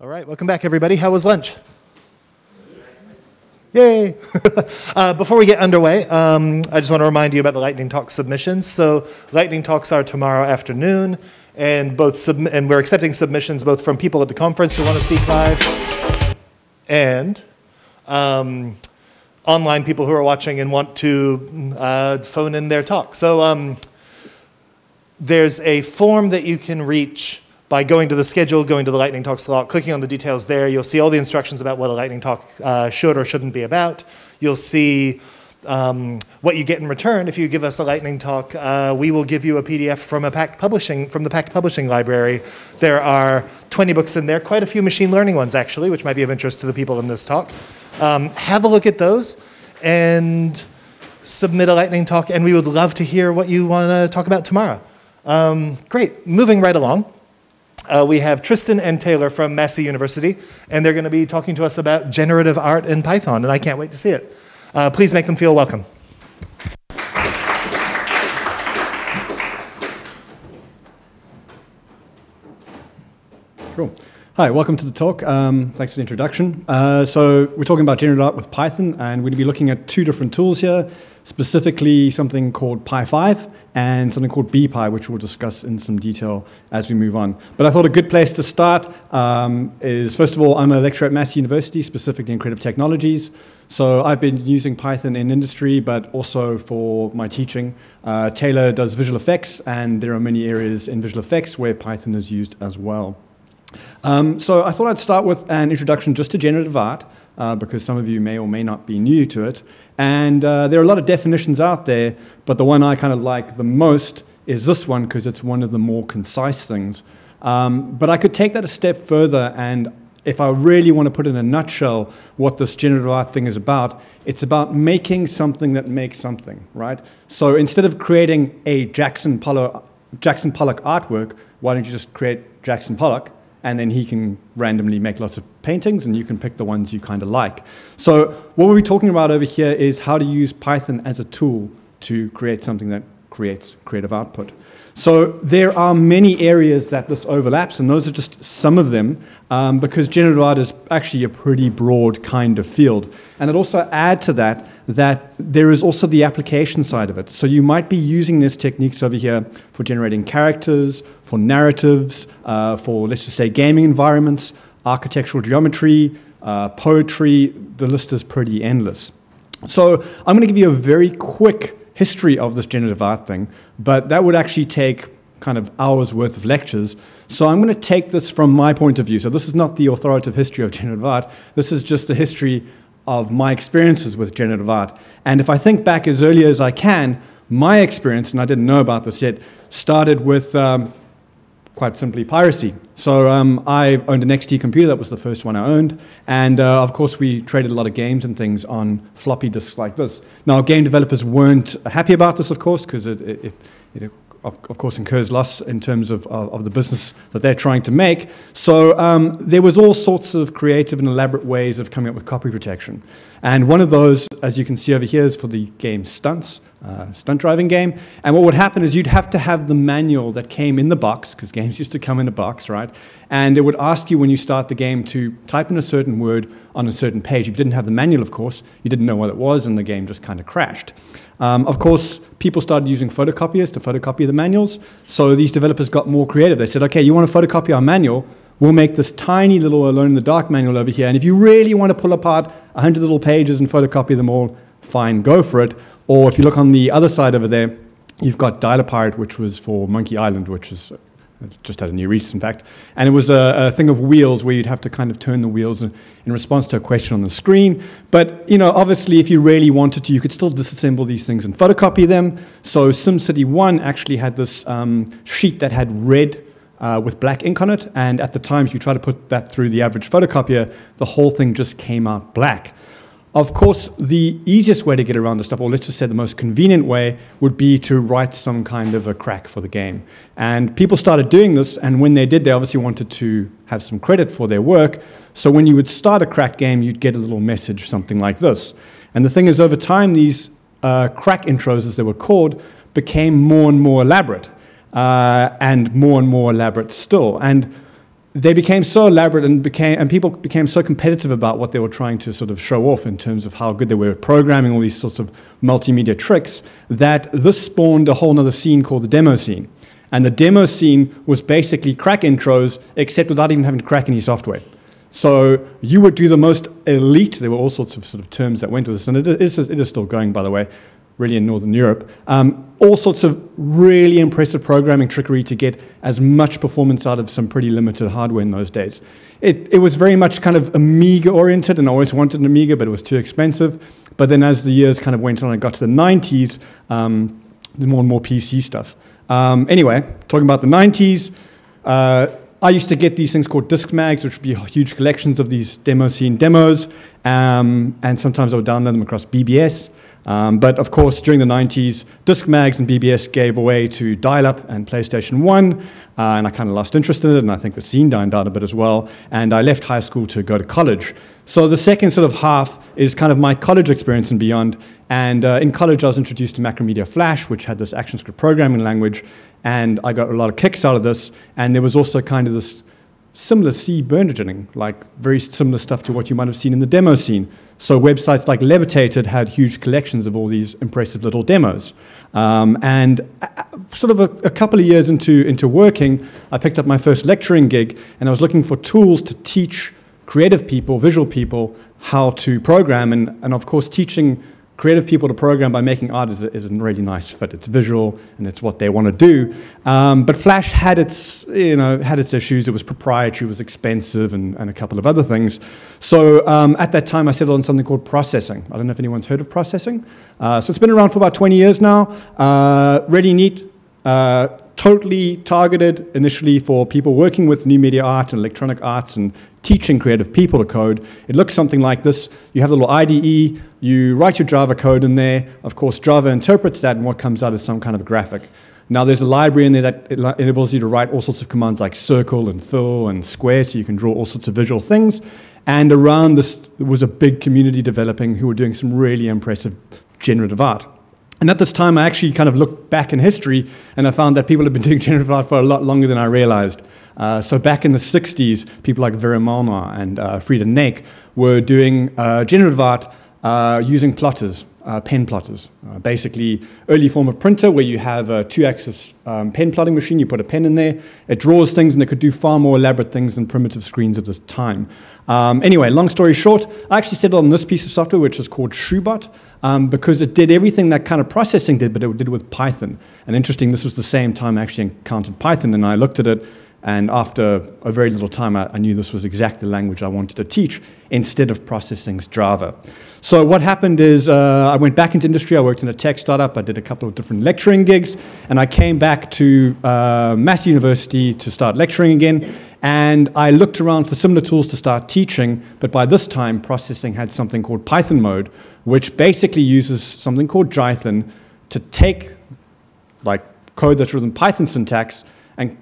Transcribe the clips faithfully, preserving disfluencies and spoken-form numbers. All right, welcome back, everybody. How was lunch? Yay! uh, before we get underway, um, I just want to remind you about the Lightning Talk submissions. So Lightning Talks are tomorrow afternoon, and both sub and we're accepting submissions both from people at the conference who want to speak live, and um, online people who are watching and want to uh, phone in their talk. So um, there's a form that you can reach by going to the schedule, going to the Lightning Talk slot, clicking on the details there. You'll see all the instructions about what a Lightning Talk uh, should or shouldn't be about. You'll see um, what you get in return. If you give us a Lightning Talk, uh, we will give you a P D F from a Pact Publishing, from the Pact Publishing library. There are twenty books in there, quite a few machine learning ones actually, which might be of interest to the people in this talk. Um, have a look at those and submit a Lightning Talk, and we would love to hear what you want to talk about tomorrow. Um, great, moving right along. Uh, we have Tristan and Taylor from Massey University, and they're going to be talking to us about generative art in Python, and I can't wait to see it. Uh, please make them feel welcome. Cool. Hi, welcome to the talk. Um, thanks for the introduction. Uh, so we're talking about generative art with Python, and we're going to be looking at two different tools here, specifically something called Py five and something called BPy, which we'll discuss in some detail as we move on. But I thought a good place to start um, is, first of all, I'm a lecturer at Massey University, specifically in creative technologies. So I've been using Python in industry, but also for my teaching. Uh, Taylor does visual effects, and there are many areas in visual effects where Python is used as well. Um, so I thought I'd start with an introduction just to generative art, Uh, because some of you may or may not be new to it. And uh, there are a lot of definitions out there, but the one I kind of like the most is this one, because it's one of the more concise things. Um, but I could take that a step further, and if I really want to put in a nutshell what this generative art thing is about, it's about making something that makes something, right? So instead of creating a Jackson Pollock, Jackson Pollock artwork, why don't you just create Jackson Pollock? And then he can randomly make lots of paintings, and you can pick the ones you kind of like. So what we're talking about over here is how to use Python as a tool to create something that creates creative output. So there are many areas that this overlaps, and those are just some of them, um, because generative art is actually a pretty broad kind of field. And I'd also add to that that there is also the application side of it. So you might be using these techniques over here for generating characters, for narratives, uh, for, let's just say, gaming environments, architectural geometry, uh, poetry. The list is pretty endless. So I'm going to give you a very quick history of this generative art thing, but that would actually take kind of hours worth of lectures. So I'm going to take this from my point of view. So this is not the authoritative history of generative art. This is just the history of my experiences with generative art. And if I think back as early as I can, my experience, and I didn't know about this yet, started with um, quite simply piracy. So um, I owned an X T computer. That was the first one I owned. And uh, of course, we traded a lot of games and things on floppy disks like this. Now, game developers weren't happy about this, of course, because it, it, it, it of, of course incurs loss in terms of, of, of the business that they're trying to make. So um, there was all sorts of creative and elaborate ways of coming up with copy protection. And one of those, as you can see over here, is for the game Stunts, uh, stunt driving game. And what would happen is you'd have to have the manual that came in the box, because games used to come in a box, right? And it would ask you when you start the game to type in a certain word on a certain page. If you didn't have the manual, of course, you didn't know what it was, and the game just kind of crashed. Um, of course, people started using photocopiers to photocopy the manuals. So these developers got more creative. They said, okay, you want to photocopy our manual? We'll make this tiny little alone in the dark manual over here. And if you really want to pull apart a hundred little pages and photocopy them all, fine, go for it. Or if you look on the other side over there, you've got Dial-A-Pirate, which was for Monkey Island, which is just had a new release, in fact. And it was a, a thing of wheels where you'd have to kind of turn the wheels in, in response to a question on the screen. But, you know, obviously, if you really wanted to, you could still disassemble these things and photocopy them. So SimCity one actually had this um, sheet that had red Uh, with black ink on it, and at the time, if you try to put that through the average photocopier, the whole thing just came out black. Of course, the easiest way to get around this stuff, or let's just say the most convenient way, would be to write some kind of a crack for the game. And people started doing this, and when they did, they obviously wanted to have some credit for their work. So when you would start a crack game, you'd get a little message, something like this. And the thing is, over time, these uh, crack intros, as they were called, became more and more elaborate. Uh, and more and more elaborate still. And they became so elaborate and became and people became so competitive about what they were trying to sort of show off in terms of how good they were at programming all these sorts of multimedia tricks, that this spawned a whole nother scene called the demo scene. And the demo scene was basically crack intros, except without even having to crack any software. So you would do the most elite, there were all sorts of sort of terms that went with this, and it is, it is still going, by the way, really in Northern Europe, um, all sorts of really impressive programming trickery to get as much performance out of some pretty limited hardware in those days. It, it was very much kind of Amiga-oriented, and I always wanted an Amiga, but it was too expensive. But then as the years kind of went on and got to the nineties, um, the more and more P C stuff. Um, anyway, talking about the nineties, uh, I used to get these things called disk mags, which would be huge collections of these demo scene demos, um, and sometimes I would download them across B B S. Um, but of course, during the nineties, disk mags and B B S gave away to dial-up and PlayStation one, uh, and I kind of lost interest in it, and I think the scene died out a bit as well, and I left high school to go to college. So the second sort of half is kind of my college experience and beyond, and uh, in college I was introduced to Macromedia Flash, which had this ActionScript programming language, and I got a lot of kicks out of this, and there was also kind of this similar C burgeoning, like very similar stuff to what you might have seen in the demo scene. So websites like Levitated had huge collections of all these impressive little demos. Um, and uh, sort of a, a couple of years into, into working, I picked up my first lecturing gig, and I was looking for tools to teach creative people, visual people, how to program. And, and of course, teaching creative people to program by making art is a, is a really nice fit. It's visual, and it's what they want to do. Um, but Flash had its, you know, had its issues. It was proprietary, it was expensive, and, and a couple of other things. So um, at that time, I settled on something called processing. I don't know if anyone's heard of processing. Uh, so it's been around for about twenty years now. Uh, really neat. Uh, totally targeted initially for people working with new media art and electronic arts and teaching creative people to code. It looks something like this. You have a little I D E, you write your Java code in there. Of course, Java interprets that, and what comes out is some kind of graphic. Now, there's a library in there that enables you to write all sorts of commands like circle and fill and square, so you can draw all sorts of visual things. And around this was a big community developing who were doing some really impressive generative art. And at this time, I actually kind of looked back in history, and I found that people have been doing generative art for a lot longer than I realized. Uh, so back in the sixties, people like Vera Molnár and uh, Frieder Nake were doing uh, generative art uh, using plotters, uh, pen plotters. Uh, basically, early form of printer where you have a two-axis um, pen plotting machine. You put a pen in there. It draws things, and they could do far more elaborate things than primitive screens at this time. Um, anyway, long story short, I actually settled on this piece of software, which is called Shoebot, um, because it did everything that kind of processing did, but it did with Python. And interesting, this was the same time I actually encountered Python, and I looked at it. And after a very little time, I, I knew this was exactly the language I wanted to teach instead of processing's Java. So what happened is uh, I went back into industry. I worked in a tech startup. I did a couple of different lecturing gigs. And I came back to uh, Massey University to start lecturing again. And I looked around for similar tools to start teaching. But by this time, processing had something called Python mode, which basically uses something called Jython to take like code that's written in Python syntax and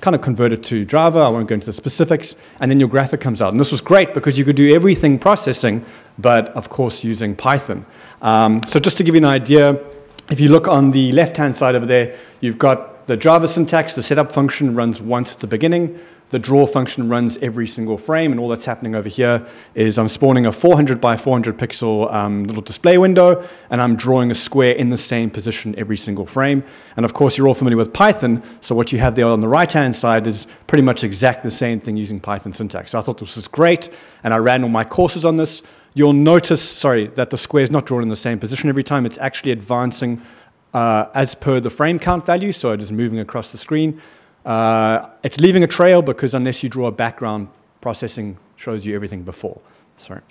kind of convert it to Java. I won't go into the specifics, and then your graphic comes out. And this was great because you could do everything processing, but of course using Python. Um, so just to give you an idea, if you look on the left-hand side over there, you've got the Java syntax. The setup function runs once at the beginning. The draw function runs every single frame, and all that's happening over here is I'm spawning a four hundred by four hundred pixel um, little display window, and I'm drawing a square in the same position every single frame. And of course, you're all familiar with Python, so what you have there on the right-hand side is pretty much exactly the same thing using Python syntax. So I thought this was great, and I ran all my courses on this. You'll notice, sorry, that the square is not drawn in the same position every time. It's actually advancing uh, as per the frame count value, so it is moving across the screen. Uh, it's leaving a trail because unless you draw a background, processing shows you everything before. Sorry.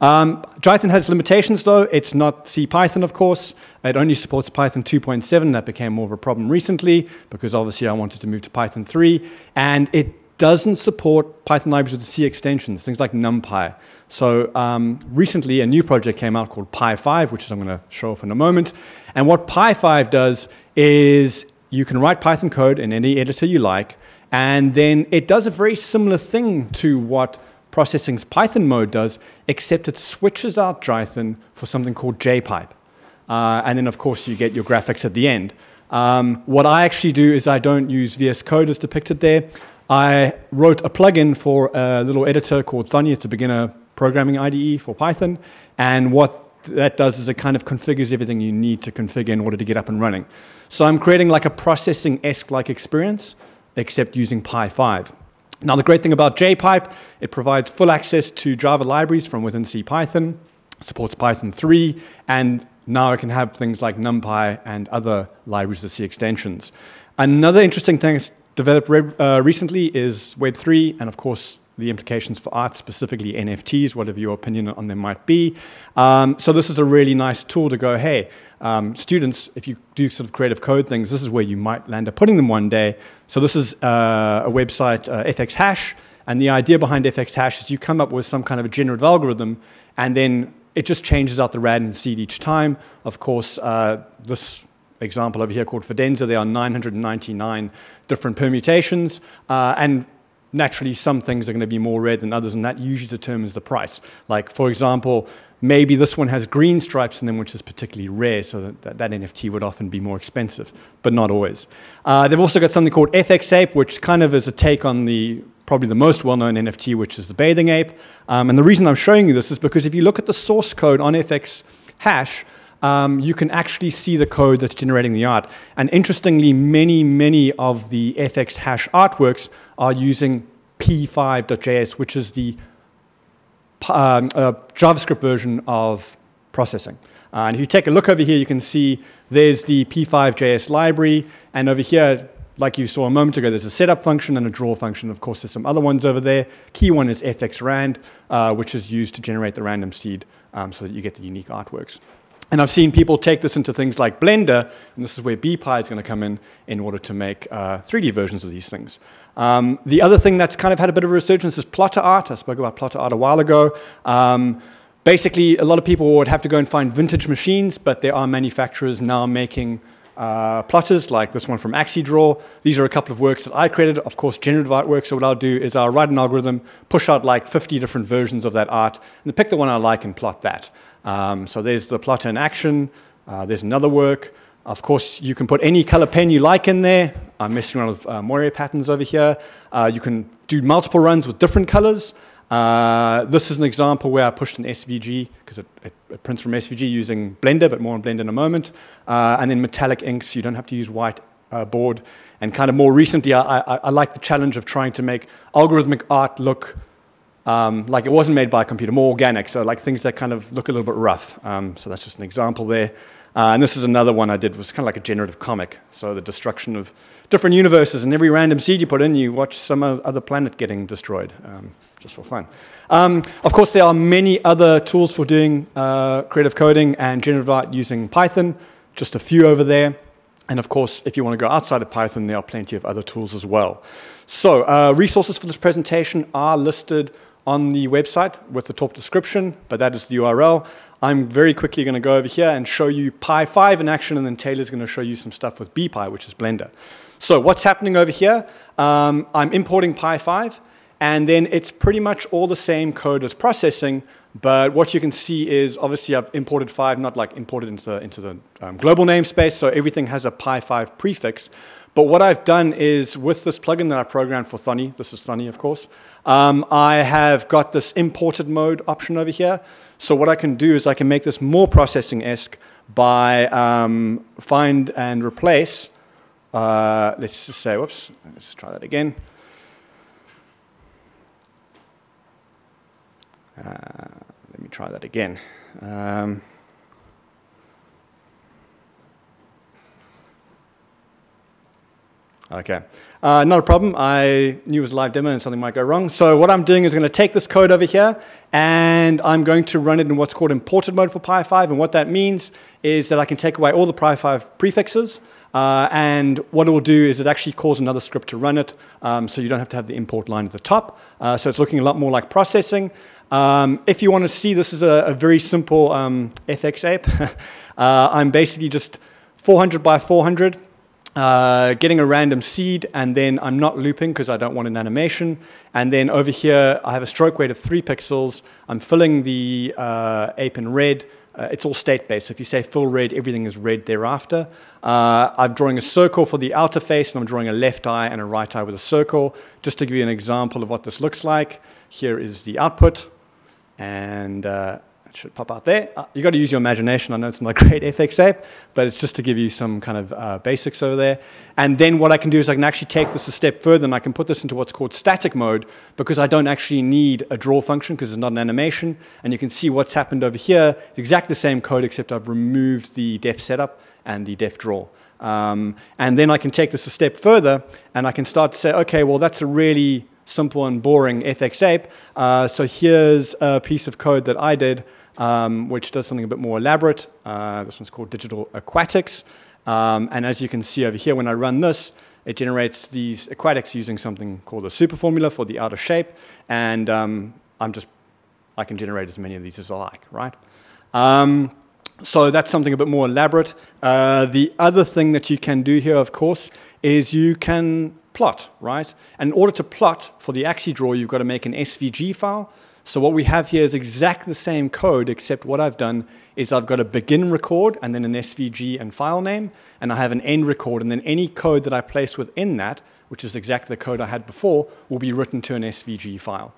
Um, Jython has limitations, though. It's not C Python, of course. It only supports Python two point seven. That became more of a problem recently because obviously I wanted to move to Python three. And it doesn't support Python libraries with C extensions, things like NumPy. So um, recently a new project came out called Py five, which is I'm going to show off in a moment. And what Py five does is you can write Python code in any editor you like, and then it does a very similar thing to what processing's Python mode does, except it switches out Jython for something called JPype. Uh, and then, of course, you get your graphics at the end. Um, what I actually do is I don't use V S Code as depicted there. I wrote a plugin for a little editor called Thonny. It's a beginner programming I D E for Python. And what that does is it kind of configures everything you need to configure in order to get up and running. So I'm creating like a processing-esque-like experience, except using Py five. Now, the great thing about JPype, it provides full access to driver libraries from within CPython, supports Python three, and now it can have things like NumPy and other libraries with C extensions. Another interesting thing that's developed uh, recently is Web three, and of course, the implications for art, specifically N F Ts, whatever your opinion on them might be. Um, so this is a really nice tool to go, hey, um, students, if you do sort of creative code things, this is where you might land up putting them one day. So this is uh, a website, uh, FXHash, and the idea behind FXHash is you come up with some kind of a generative algorithm, and then it just changes out the random seed each time. Of course, uh, this example over here called Fidenza, there are nine hundred ninety-nine different permutations, uh, and naturally, some things are going to be more red than others, and that usually determines the price. Like, for example, maybe this one has green stripes in them, which is particularly rare, so that, that, that N F T would often be more expensive, but not always. Uh, they've also got something called FXApe, which kind of is a take on the probably the most well-known N F T, which is the bathing ape. Um, and the reason I'm showing you this is because if you look at the source code on FXHash, Um, you can actually see the code that's generating the art. And interestingly, many, many of the FXHash artworks are using p five dot j s, which is the um, uh, JavaScript version of processing. Uh, and if you take a look over here, you can see there's the p five dot j s library. And over here, like you saw a moment ago, there's a setup function and a draw function. Of course, there's some other ones over there. Key one is fxrand, uh, which is used to generate the random seed um, so that you get the unique artworks. And I've seen people take this into things like Blender, and this is where BPy is going to come in in order to make uh, three D versions of these things. Um, the other thing that's kind of had a bit of a resurgence is plotter art. I spoke about plotter art a while ago. Um, basically, a lot of people would have to go and find vintage machines, but there are manufacturers now making uh, plotters, like this one from AxiDraw. These are a couple of works that I created. Of course, generative artwork, so what I'll do is I'll write an algorithm, push out like fifty different versions of that art, and pick the one I like and plot that. Um, so there's the plotter in action, uh, there's another work. Of course, you can put any color pen you like in there. I'm messing around with uh, moire patterns over here. Uh, you can do multiple runs with different colors. Uh, this is an example where I pushed an S V G, because it, it, it prints from S V G using Blender, but more on Blender in a moment. Uh, and then metallic inks, you don't have to use white uh, board. And kind of more recently, I, I, I like the challenge of trying to make algorithmic art look Um, like it wasn't made by a computer, more organic, so like things that kind of look a little bit rough. Um, so that's just an example there. Uh, and this is another one I did, was kind of like a generative comic. So the destruction of different universes, and every random seed you put in, you watch some other planet getting destroyed, um, just for fun. Um, of course, there are many other tools for doing uh, creative coding and generative art using Python, just a few over there. And of course, if you want to go outside of Python, there are plenty of other tools as well. So uh, resources for this presentation are listed on the website with the top description, but that is the U R L. I'm very quickly going to go over here and show you Py five in action, and then Taylor's going to show you some stuff with BPy, which is Blender. So what's happening over here? Um, I'm importing Py five, and then it's pretty much all the same code as processing, but what you can see is obviously I've imported five, not like imported into the, into the um, global namespace, so everything has a Py five prefix. But what I've done is, with this plugin that I programmed for Thonny, this is Thonny, of course, um, I have got this imported mode option over here. So what I can do is I can make this more processing-esque by um, find and replace. Uh, let's just say, whoops, let's try that again. Uh, let me try that again. Um, Okay, uh, not a problem. I knew it was a live demo and something might go wrong. So what I'm doing is going to take this code over here, and I'm going to run it in what's called imported mode for Py five. And what that means is that I can take away all the Py five prefixes. Uh, and what it will do is it actually calls another script to run it, um, so you don't have to have the import line at the top. Uh, so it's looking a lot more like processing. Um, if you want to see, this is a, a very simple um, FXApe. uh, I'm basically just four hundred by four hundred. Uh, getting a random seed, and then I'm not looping because I don't want an animation. And then over here, I have a stroke weight of three pixels. I'm filling the uh, ape in red. Uh, it's all state-based. So if you say fill red, everything is red thereafter. Uh, I'm drawing a circle for the outer face, and I'm drawing a left eye and a right eye with a circle. Just to give you an example of what this looks like, here is the output, and uh, it should pop out there. Uh, you've got to use your imagination. I know it's not a great FXApe, but it's just to give you some kind of uh, basics over there. And then what I can do is I can actually take this a step further, and I can put this into what's called static mode, because I don't actually need a draw function because it's not an animation. And you can see what's happened over here. It's exactly the same code, except I've removed the def setup and the def draw. Um, and then I can take this a step further, and I can start to say, okay, well, that's a really simple and boring FXApe. Uh, so here's a piece of code that I did, um, which does something a bit more elaborate. Uh, this one's called Digital Aquatics. Um, and as you can see over here, when I run this, it generates these aquatics using something called a super formula for the outer shape. And um, I'm just, I can generate as many of these as I like, right? Um, So that's something a bit more elaborate. Uh, the other thing that you can do here, of course, is you can plot, right? And in order to plot for the AxiDraw, you've got to make an S V G file. So what we have here is exactly the same code, except what I've done is I've got a begin record and then an S V G and file name, and I have an end record, and then any code that I place within that, which is exactly the code I had before, will be written to an S V G file.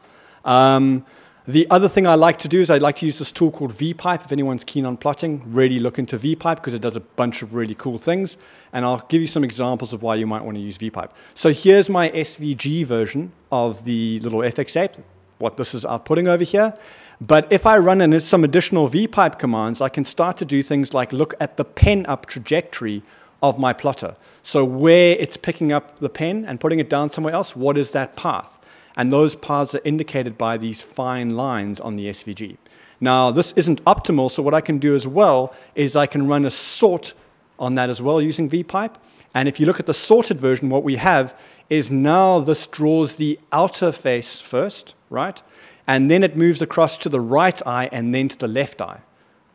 Um, The other thing I like to do is I like to use this tool called vpype. If anyone's keen on plotting, really look into vpype because it does a bunch of really cool things. And I'll give you some examples of why you might want to use vpype. So here's my S V G version of the little FXApe, what this is outputting over here. But if I run in some additional vpype commands, I can start to do things like look at the pen up trajectory of my plotter. So where it's picking up the pen and putting it down somewhere else, what is that path? And those paths are indicated by these fine lines on the S V G. Now, this isn't optimal, so what I can do as well is I can run a sort on that as well using vpype. And if you look at the sorted version, what we have is now this draws the outer face first, right? And then it moves across to the right eye and then to the left eye,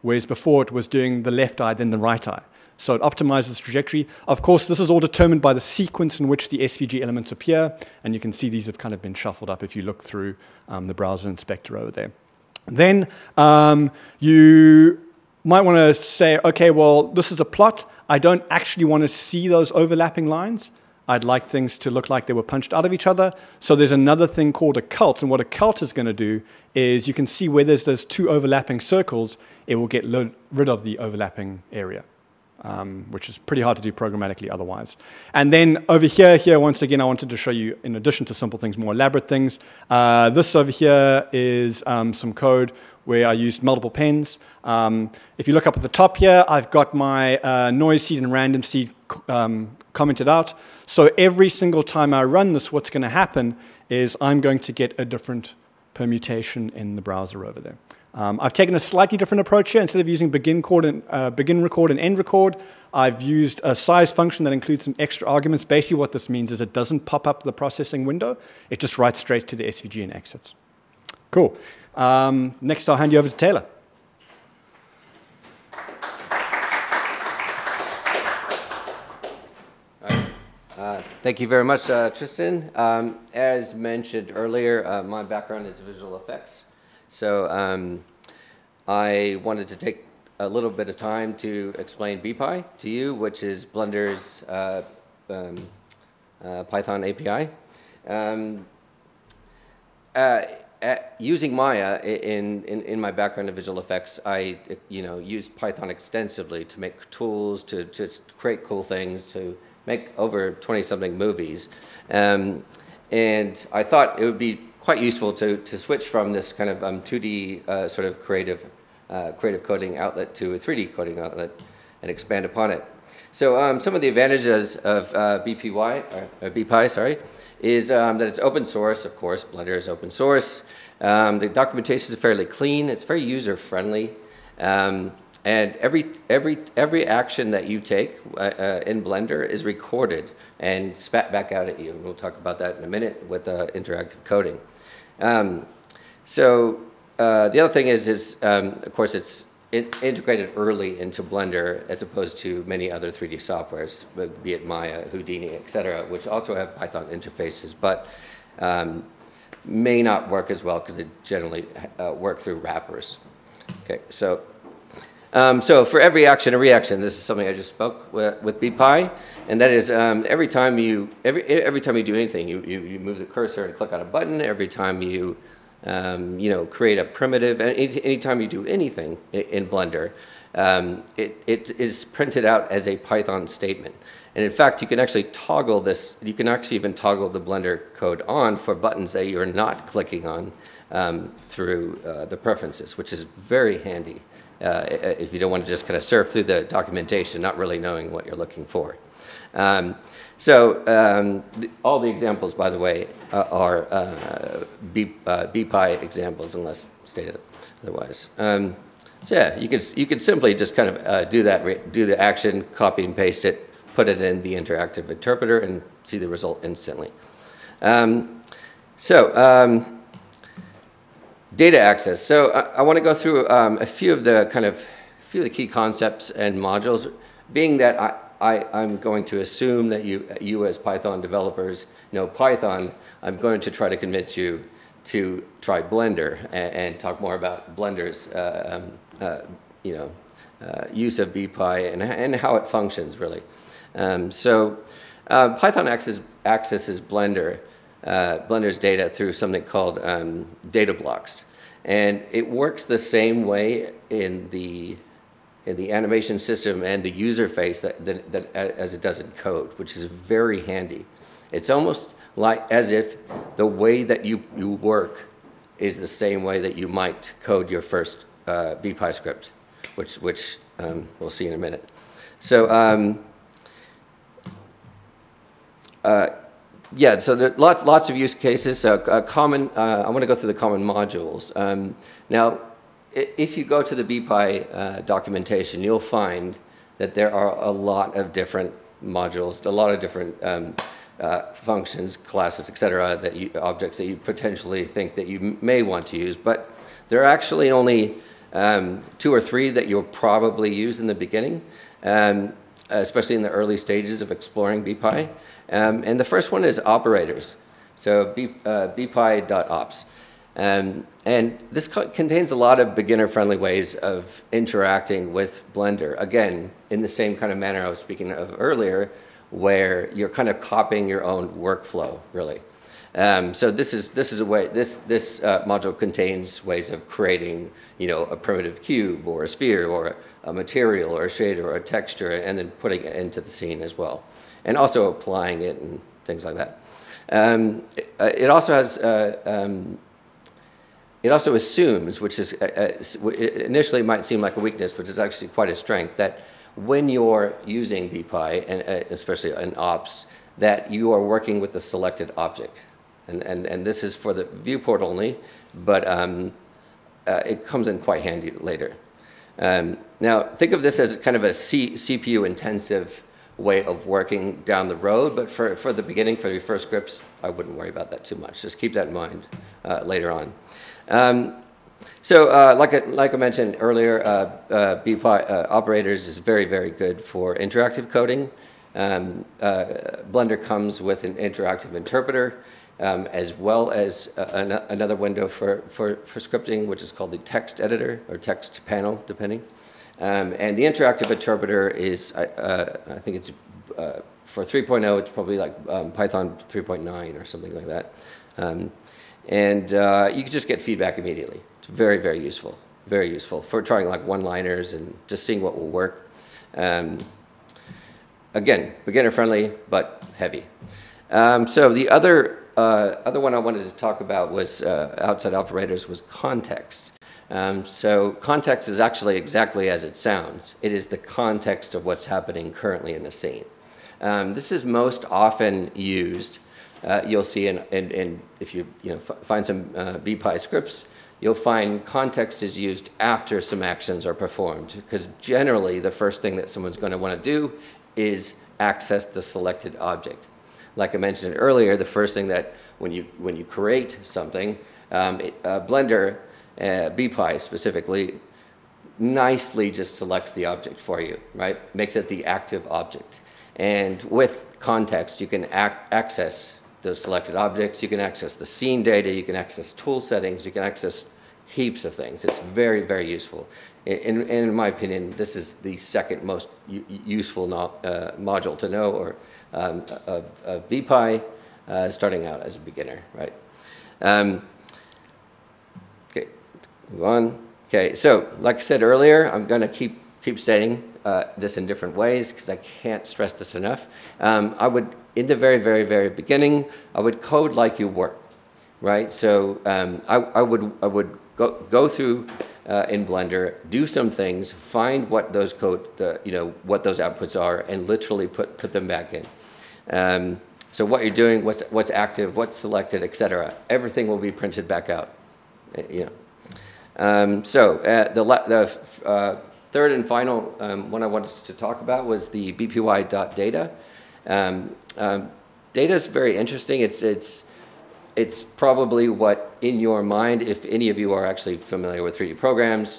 whereas before it was doing the left eye, then the right eye. So it optimizes the trajectory. Of course, this is all determined by the sequence in which the S V G elements appear. And you can see these have kind of been shuffled up if you look through um, the browser inspector over there. Then um, you might want to say, OK, well, this is a plot. I don't actually want to see those overlapping lines. I'd like things to look like they were punched out of each other. So there's another thing called a cult. And what a cult is going to do is you can see where there's those two overlapping circles, it will get rid of the overlapping area. Um, which is pretty hard to do programmatically otherwise. And then over here, here once again, I wanted to show you, in addition to simple things, more elaborate things. Uh, this over here is um, some code where I used multiple pens. Um, if you look up at the top here, I've got my uh, noise seed and random seed um, commented out. So every single time I run this, what's going to happen is I'm going to get a different permutation in the browser over there. Um, I've taken a slightly different approach here. Instead of using begin, chord and, uh, begin record and end record, I've used a size function that includes some extra arguments. Basically what this means is it doesn't pop up the processing window. It just writes straight to the S V G and exits. Cool. Um, next, I'll hand you over to Taylor. Uh, thank you very much, uh, Tristan. Um, as mentioned earlier, uh, my background is visual effects. So um, I wanted to take a little bit of time to explain BPy to you, which is Blender's uh, um, uh, Python A P I. Um, uh, at, using Maya in, in, in my background of visual effects, I you know, used Python extensively to make tools, to, to create cool things, to make over twenty-something movies. Um, and I thought it would be quite useful to, to switch from this kind of um, two D uh, sort of creative, uh, creative coding outlet to a three D coding outlet and expand upon it. So um, some of the advantages of uh, B P Y, or, or BPy, sorry, is um, that it's open source, of course. Blender is open source. Um, the documentation is fairly clean. It's very user friendly. Um, and every, every, every action that you take uh, uh, in Blender is recorded and spat back out at you. We'll talk about that in a minute with uh, interactive coding. Um, so uh, the other thing is, is um, of course, it's in integrated early into Blender as opposed to many other three D softwares, be it Maya, Houdini, et cetera, which also have Python interfaces, but um, may not work as well because they generally uh, work through wrappers. Okay, so Um, so for every action and reaction, this is something I just spoke with, with BPy, and that is um, every time you every every time you do anything, you, you you move the cursor and click on a button. Every time you um, you know create a primitive, any anytime you do anything in Blender, um, it it is printed out as a Python statement. And in fact, you can actually toggle this. You can actually even toggle the Blender code on for buttons that you're not clicking on um, through uh, the preferences, which is very handy uh, if you don't want to just kind of surf through the documentation, not really knowing what you're looking for. Um, so um, the, all the examples, by the way, uh, are uh, B, uh, BPy examples, unless stated otherwise. Um, so yeah, you could you could simply just kind of uh, do that, do the action, copy and paste it, put it in the interactive interpreter, and see the result instantly. Um, so um, data access. So I, I want to go through um, a few of the kind of a few of the key concepts and modules, being that I, I, I'm going to assume that you you as Python developers know Python. I'm going to try to convince you to try Blender and, and talk more about Blender's uh, um, uh, you know uh, use of BPy and and how it functions really. Um, so uh, Python access, accesses Blender, uh, Blender's data through something called um, data blocks, and it works the same way in the in the animation system and the user face that, that, that as it does in code, which is very handy. It's almost like as if the way that you you work is the same way that you might code your first uh, BPy script, which which um, we'll see in a minute. So. Um, Uh, yeah, so there are lots, lots of use cases. So a common, uh, I want to go through the common modules. Um, now, if you go to the BPy uh, documentation, you'll find that there are a lot of different modules, a lot of different um, uh, functions, classes, et cetera, that you, objects that you potentially think that you may want to use. But there are actually only um, two or three that you'll probably use in the beginning, um, especially in the early stages of exploring BPy. Um, and the first one is operators, so B, uh, bpy.ops. Um, and this co contains a lot of beginner-friendly ways of interacting with Blender. Again, in the same kind of manner I was speaking of earlier, where you're kind of copying your own workflow, really. Um, so this is this is a way. This this uh, module contains ways of creating, you know, a primitive cube or a sphere or a material or a shader or a texture, and then putting it into the scene as well. And also applying it and things like that. Um, it, it also has, uh, um, it also assumes, which is uh, uh, initially might seem like a weakness, but is actually quite a strength, that when you're using BPy, and uh, especially in ops, that you are working with a selected object, and and and this is for the viewport only, but um, uh, it comes in quite handy later. Um, now, think of this as kind of a C CPU intensive way of working down the road, but for, for the beginning, for your first scripts, I wouldn't worry about that too much. Just keep that in mind uh, later on. Um, so uh, like, I, like I mentioned earlier, uh, uh, BPy uh, operators is very, very good for interactive coding. Um, uh, Blender comes with an interactive interpreter, um, as well as uh, an, another window for, for, for scripting, which is called the text editor or text panel, depending. Um, and the interactive interpreter is, uh, I think it's, uh, for three point oh, it's probably like um, Python three point nine or something like that. Um, and uh, you can just get feedback immediately. It's very, very useful. Very useful for trying like one-liners and just seeing what will work. Um, again, beginner-friendly, but heavy. Um, so the other, uh, other one I wanted to talk about was, uh, outside operators, was context. Um, so context is actually exactly as it sounds. It is the context of what's happening currently in the scene. Um, this is most often used. Uh, you'll see in, in, in if you, you know, f find some uh, BPy scripts, you'll find context is used after some actions are performed, because generally the first thing that someone's going to want to do is access the selected object. Like I mentioned earlier, the first thing that when you, when you create something, um, it, uh, Blender, Uh, BPy specifically, nicely just selects the object for you, right? Makes it the active object. And with context, you can ac access those selected objects, you can access the scene data, you can access tool settings, you can access heaps of things. It's very, very useful. In, in, in my opinion, this is the second most useful no, uh, module to know, or um, of, of BPy, uh, starting out as a beginner, right? Um, okay, move on. Okay, so like I said earlier, I'm going to keep keep stating uh, this in different ways because I can't stress this enough. Um, I would, in the very, very, very beginning, I would code like you work, right? So um, I, I would I would go go through. Uh, in Blender, do some things, find what those code, uh, you know, what those outputs are, and literally put put them back in. Um, so what you're doing, what's what's active, what's selected, et cetera. Everything will be printed back out. Uh, you know. Um, so uh, the the uh, third and final um, one I wanted to talk about was the B P Y dot data. Um, um, data is very interesting. It's it's It's probably what, in your mind, if any of you are actually familiar with three D programs,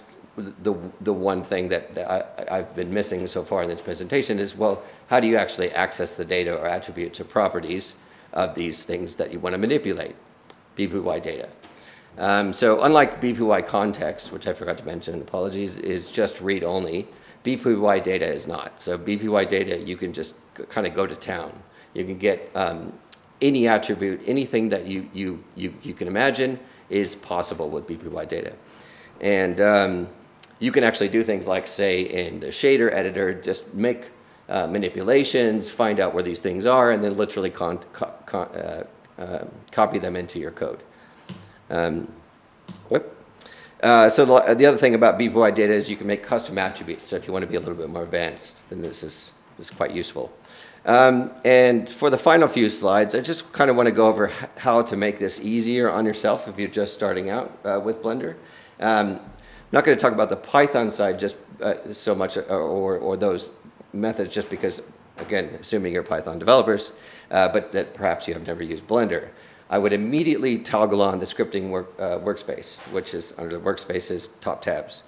the, the one thing that I, I've been missing so far in this presentation is, well, how do you actually access the data or attribute to properties of these things that you want to manipulate? B P Y data. Um, so unlike B P Y context, which I forgot to mention, apologies, is just read-only, B P Y data is not. So B P Y data, you can just kind of go to town. You can get... Um, any attribute, anything that you, you, you, you can imagine is possible with B P Y data. And um, you can actually do things like, say, in the shader editor, just make uh, manipulations, find out where these things are, and then literally con co con uh, uh, copy them into your code. Um, whoop. Uh, so the, the other thing about B P Y data is you can make custom attributes. So if you want to be a little bit more advanced, then this is, is quite useful. Um, and for the final few slides, I just kind of want to go over how to make this easier on yourself if you're just starting out uh, with Blender. Um, I'm not going to talk about the Python side just uh, so much, or, or, or those methods, just because, again, assuming you're Python developers, uh, but that perhaps you have never used Blender. I would immediately toggle on the scripting work, uh, workspace, which is under the workspaces top tabs.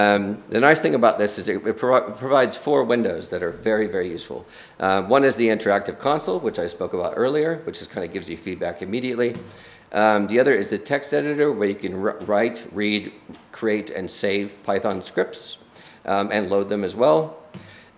Um, the nice thing about this is it, it pro provides four windows that are very, very useful. Uh, one is the interactive console, which I spoke about earlier, which just kind of gives you feedback immediately. Um, the other is the text editor, where you can write, read, create, and save Python scripts, um, and load them as well.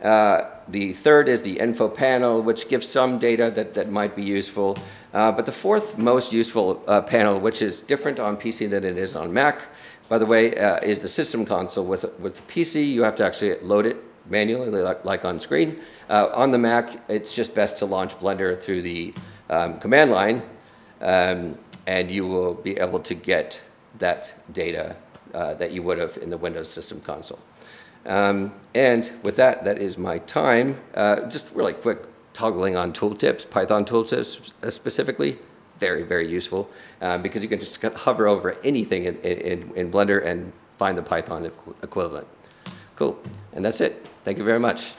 Uh, the third is the info panel, which gives some data that, that might be useful. Uh, but the fourth most useful uh, panel, which is different on P C than it is on Mac, by the way, uh, is the system console. With with P C, you have to actually load it manually, like, like on screen. Uh, on the Mac, it's just best to launch Blender through the um, command line, um, and you will be able to get that data uh, that you would have in the Windows system console. Um, and with that, that is my time. Uh, just really quick, toggling on tooltips, Python tooltips specifically. Very, very useful um, because you can just hover over anything in, in, in Blender and find the Python equivalent. Cool. And that's it. Thank you very much.